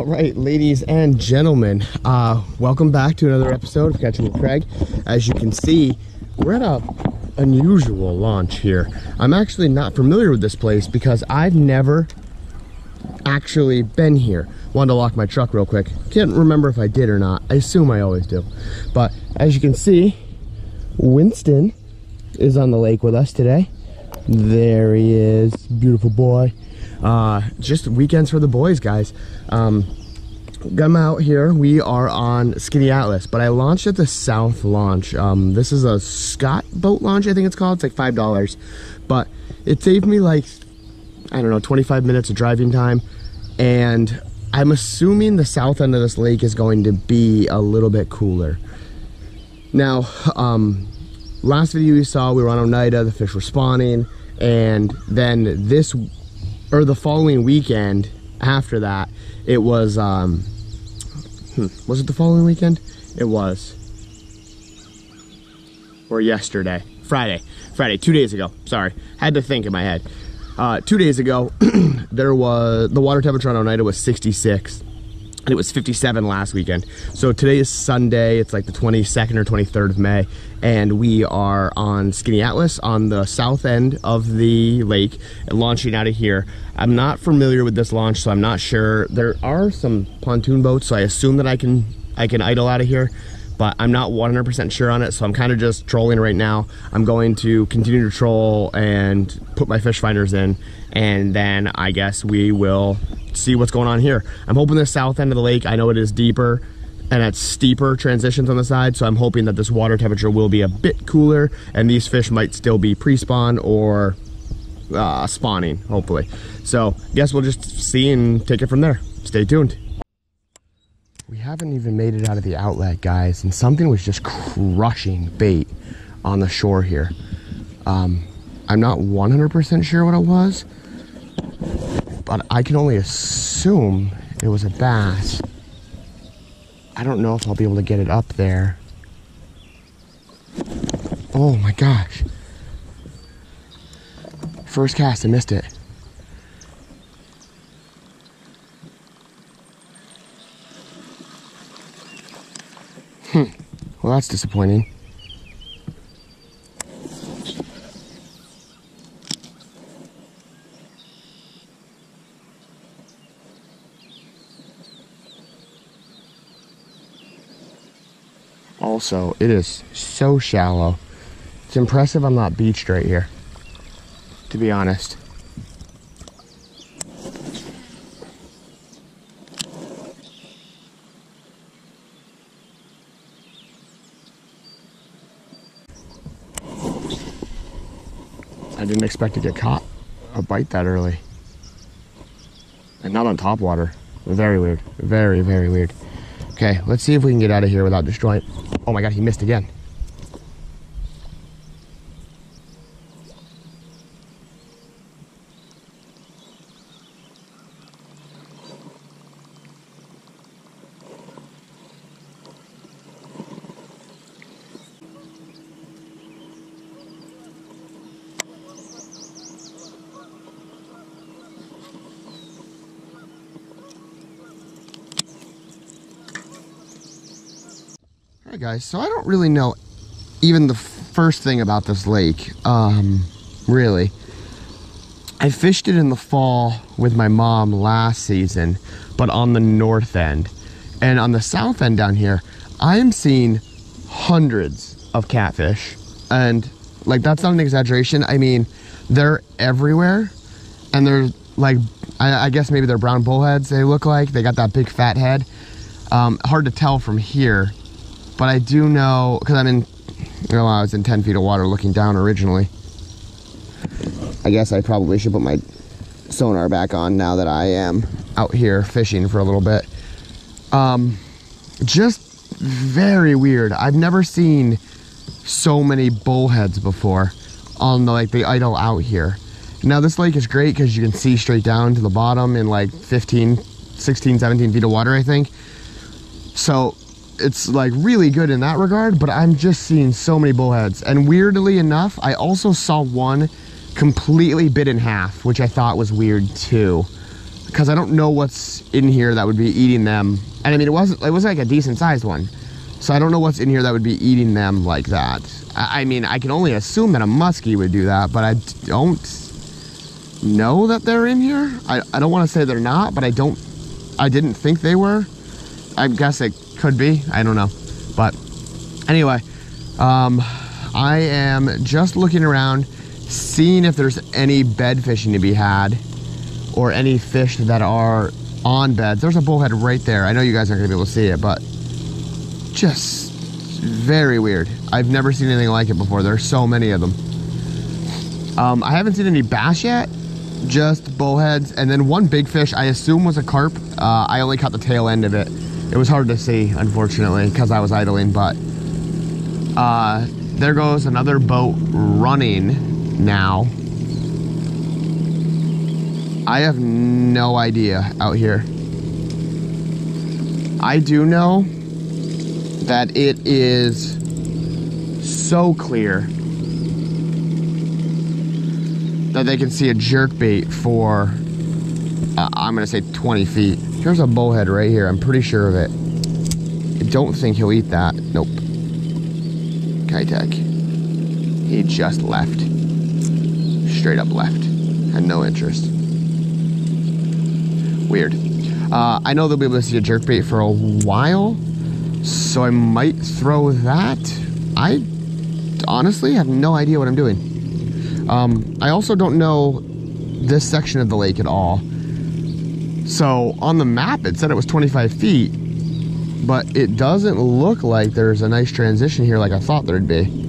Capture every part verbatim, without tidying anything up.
All right, ladies and gentlemen, uh, welcome back to another episode of Catching with Craig. As you can see, we're at an unusual launch here. I'm actually not familiar with this place because I've never actually been here. Wanted to lock my truck real quick. Can't remember if I did or not. I assume I always do. But as you can see, Winston is on the lake with us today. There he is, beautiful boy. Uh, just weekends for the boys, guys. Um, come out here. We are on Skaneateles, but I launched at the South launch. Um, this is a Scott boat launch, I think it's called. It's like five dollars, but it saved me like, I don't know, twenty-five minutes of driving time. And I'm assuming the south end of this lake is going to be a little bit cooler. Now, um, last video you saw, we were on Oneida, the fish were spawning, and then this or the following weekend after that, it was, um, hmm, was it the following weekend? It was, or yesterday, Friday, Friday, two days ago, sorry, had to think in my head. Uh, two days ago, there was, the water temperature on Oneida was sixty-six, and it was fifty-seven last weekend. So today is Sunday, it's like the twenty-second or twenty-third of May, and we are on Skaneateles on the south end of the lake, launching out of here. I'm not familiar with this launch, so I'm not sure. There are some pontoon boats, so I assume that I can I can idle out of here, but I'm not one hundred percent sure on it, so I'm kind of just trolling right now. I'm going to continue to troll and put my fish finders in, and then I guess we will see what's going on here. I'm hoping the south end of the lake, I know it is deeper and it's steeper transitions on the side, so I'm hoping that this water temperature will be a bit cooler and these fish might still be pre-spawn or uh, spawning, hopefully. So I guess we'll just see and take it from there. Stay tuned. We haven't even made it out of the outlet, guys, and something was just crushing bait on the shore here. Um, I'm not one hundred percent sure what it was, but I can only assume it was a bass. I don't know if I'll be able to get it up there. Oh my gosh. First cast, I missed it. Hmm. Well, that's disappointing. Also, it is so shallow. It's impressive I'm not beached right here, to be honest. I didn't expect to get caught a bite that early. And not on top water. Very weird. Very, very weird. Okay, let's see if we can get out of here without destroying. Oh my God, he missed again. All right, guys, so I don't really know even the first thing about this lake, um, really. I fished it in the fall with my mom last season, but on the north end. And on the south end down here, I'm seeing hundreds of catfish. And, like, that's not an exaggeration. I mean, they're everywhere. And they're, like, I, I guess maybe they're brown bullheads they look like. They got that big fat head. Um, hard to tell from here. But I do know, because I'm in, you know, I was in ten feet of water looking down originally. I guess I probably should put my sonar back on now that I am out here fishing for a little bit. Um, just very weird. I've never seen so many bullheads before on the, like, the idle out here. Now this lake is great because you can see straight down to the bottom in like fifteen, sixteen, seventeen feet of water, I think. So it's like really good in that regard, but I'm just seeing so many bullheads. And weirdly enough, I also saw one completely bit in half, which I thought was weird too. because I don't know what's in here that would be eating them. And I mean, it wasn't, it was like a decent sized one. So I don't know what's in here that would be eating them like that. I, I mean, I can only assume that a muskie would do that, but I don't know that they're in here. I, I don't want to say they're not, but I don't, I didn't think they were. I guess it could be, I don't know. But anyway, um, I am just looking around, seeing if there's any bed fishing to be had or any fish that are on beds. There's a bullhead right there. I know you guys aren't gonna be able to see it, but just very weird. I've never seen anything like it before. There's so many of them. Um, I haven't seen any bass yet, just bullheads, and then one big fish I assume was a carp. Uh, I only caught the tail end of it. It was hard to see, unfortunately, because I was idling, but uh, there goes another boat running now. I have no idea out here. I do know that it is so clear that they can see a jerkbait for, uh, I'm gonna say twenty feet. Here's a bullhead right here, I'm pretty sure of it. I don't think he'll eat that, nope. Kitek, he just left. Straight up left, had no interest. Weird. Uh, I know they'll be able to see a jerkbait for a while, so I might throw that. I honestly have no idea what I'm doing. Um, I also don't know this section of the lake at all. So on the map, it said it was twenty-five feet, but it doesn't look like there's a nice transition here like I thought there'd be.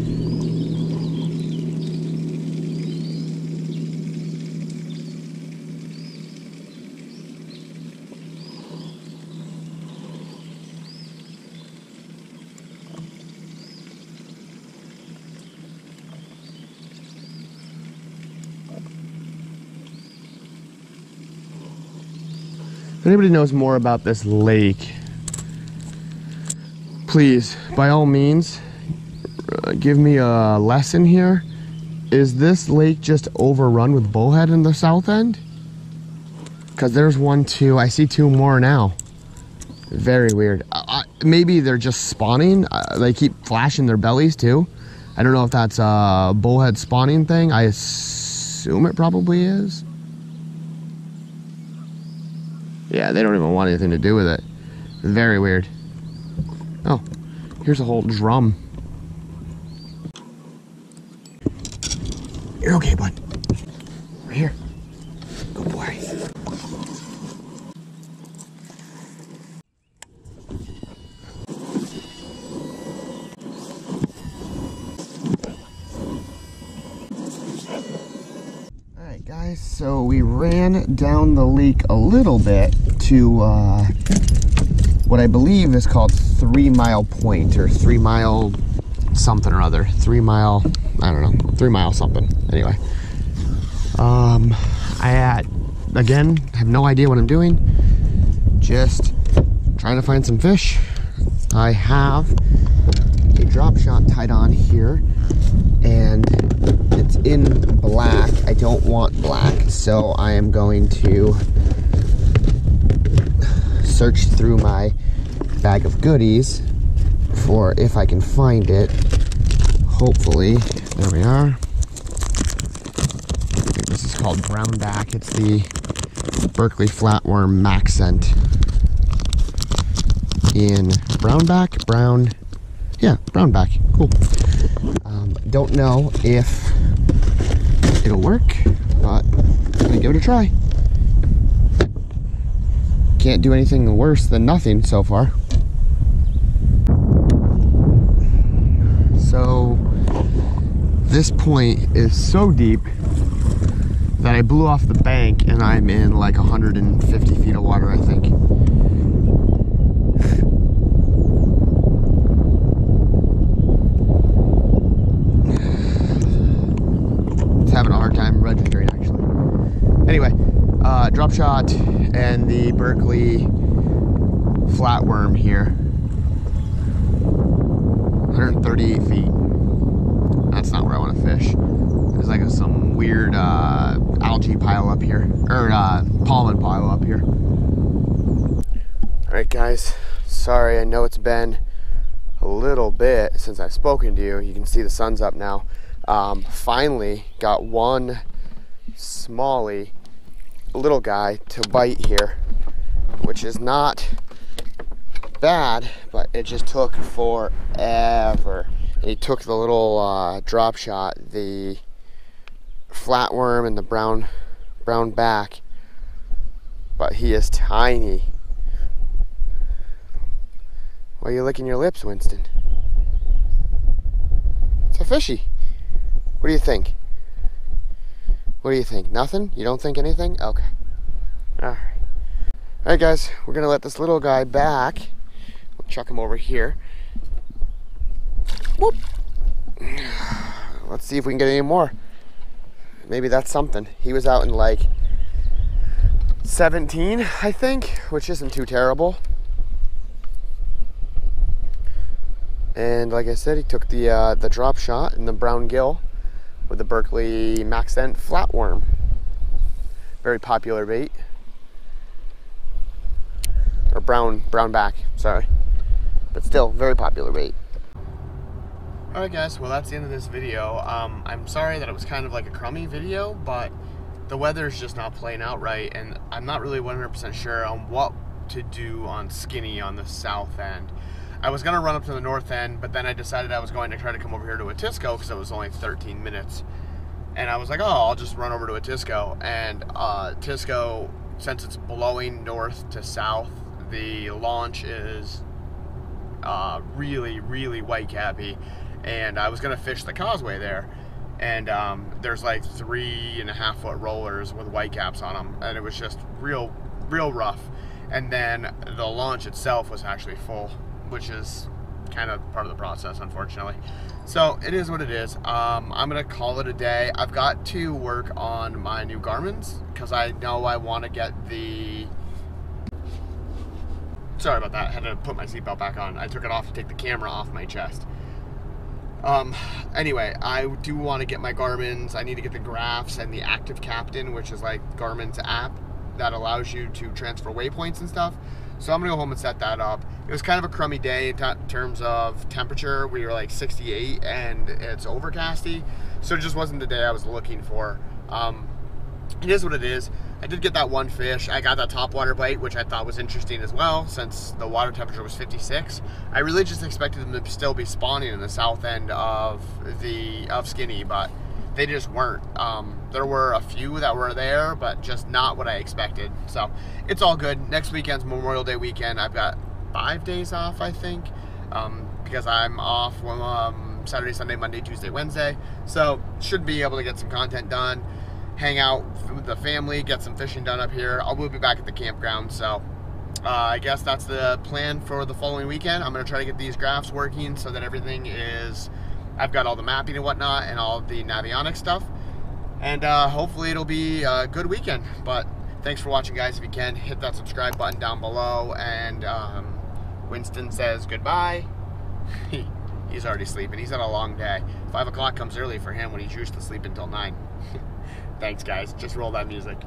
If anybody knows more about this lake, please, by all means, uh, give me a lesson here. Is this lake just overrun with bullhead in the south end? Because there's one, two, I see two more now. Very weird. I, I, maybe they're just spawning. Uh, they keep flashing their bellies too. I don't know if that's a bullhead spawning thing. I assume it probably is. Yeah, they don't even want anything to do with it. Very weird. Oh, here's a whole drum. You're okay, bud. Right here. Good boy. All right, guys, so we ran down the lake a little bit to uh, what I believe is called Three Mile Point, or Three Mile something or other. Three Mile, I don't know, Three Mile something. Anyway, um, I, uh, again, have no idea what I'm doing. Just trying to find some fish. I have a drop shot tied on here, and it's in black. I don't want black, so I am going to search through my bag of goodies for if I can find it. Hopefully, there we are. This is called Brownback. It's the Berkeley Flatworm Maxscent. In Brownback, brown, yeah, Brownback. Cool. Um, don't know if it'll work, but I'm gonna give it a try. Can't do anything worse than nothing so far. So this point is so deep that I blew off the bank and I'm in like one hundred fifty feet of water, I think. It's having a hard time registering, actually. Anyway, uh, drop shot and the Berkeley flatworm here. one hundred thirty-eight feet. That's not where I want to fish. There's like a, some weird uh, algae pile up here, or uh, pollen pile up here. All right, guys, sorry, I know it's been a little bit since I've spoken to you. You can see the sun's up now. Um, finally got one smallie, little guy, to bite here, which is not bad, but it just took forever. And he took the little uh, drop shot, the flatworm and the brown brown back, but he is tiny. Why are you licking your lips, Winston? It's a fishy. What do you think? What do you think? Nothing? You don't think anything? Okay. Alright. Alright, guys. We're going to let this little guy back. We'll chuck him over here. Whoop. Let's see if we can get any more. Maybe that's something. He was out in like seventeen, I think, which isn't too terrible. And like I said, he took the uh, the drop shot in the brown gill with the Berkeley Maxscent flatworm. Very popular bait. Or brown, brown back, sorry. But still, very popular bait. Alright guys, well that's the end of this video. Um, I'm sorry that it was kind of like a crummy video, but the weather's just not playing out right, and I'm not really one hundred percent sure on what to do on skinny on the south end. I was going to run up to the north end, but then I decided I was going to try to come over here to Otisco because it was only thirteen minutes. And I was like, oh, I'll just run over to Otisco. And uh, Otisco, since it's blowing north to south, the launch is uh, really, really white cappy. And I was going to fish the causeway there. And um, there's like three and a half foot rollers with white caps on them. And it was just real, real rough. And then the launch itself was actually full, which is kind of part of the process, unfortunately. So it is what it is. Um, I'm gonna call it a day. I've got to work on my new Garmin's because I know I want to get the... Sorry about that, I had to put my seatbelt back on. I took it off to take the camera off my chest. Um, anyway, I do want to get my Garmin's. I need to get the graphs and the Active Captain, which is like Garmin's app that allows you to transfer waypoints and stuff. So I'm gonna go home and set that up. It was kind of a crummy day in, in terms of temperature. We were like sixty-eight and it's overcasty. So it just wasn't the day I was looking for. Um, it is what it is. I did get that one fish. I got that topwater bite, which I thought was interesting as well, since the water temperature was fifty-six. I really just expected them to still be spawning in the south end of the of Skinny, but they just weren't. Um, there were a few that were there, but just not what I expected. So it's all good. Next weekend's Memorial Day weekend. I've got five days off, I think, um, because I'm off um, Saturday, Sunday, Monday, Tuesday, Wednesday. So should be able to get some content done, hang out with the family, get some fishing done up here. I will be back at the campground. So uh, I guess that's the plan for the following weekend. I'm going to try to get these graphs working so that everything is... I've got all the mapping and whatnot and all the Navionics stuff, and uh, hopefully it'll be a good weekend. But thanks for watching, guys. If you can, hit that subscribe button down below. And um, Winston says goodbye. He's already sleeping. He's had a long day. Five o'clock comes early for him when he's used to sleep until nine. Thanks, guys. Just roll that music.